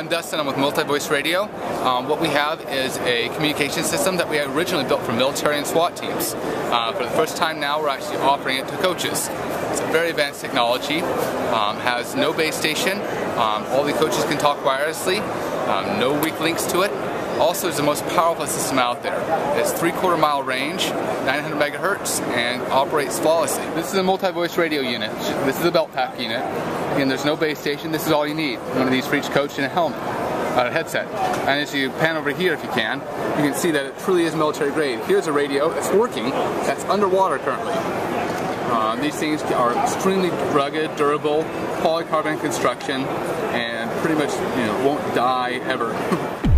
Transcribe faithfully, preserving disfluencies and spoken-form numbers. I'm Dustin. I'm with Multi-Voice Radio. Um, what we have is a communication system that we originally built for military and SWAT teams. Uh, for the first time now, we're actually offering it to coaches. It's a very advanced technology, um, has no base station, um, all the coaches can talk wirelessly, um, no weak links to it. Also, it's the most powerful system out there. It's three-quarter mile range, nine hundred megahertz, and operates flawlessly. This is a multi-voice radio unit. This is a belt pack unit. Again, there's no base station. This is all you need. One of these for each coach and a helmet, uh, a headset. And as you pan over here, if you can, you can see that it truly is military grade. Here's a radio that's working, that's underwater currently. Uh, these things are extremely rugged, durable, polycarbonate construction, and pretty much, you know, won't die ever.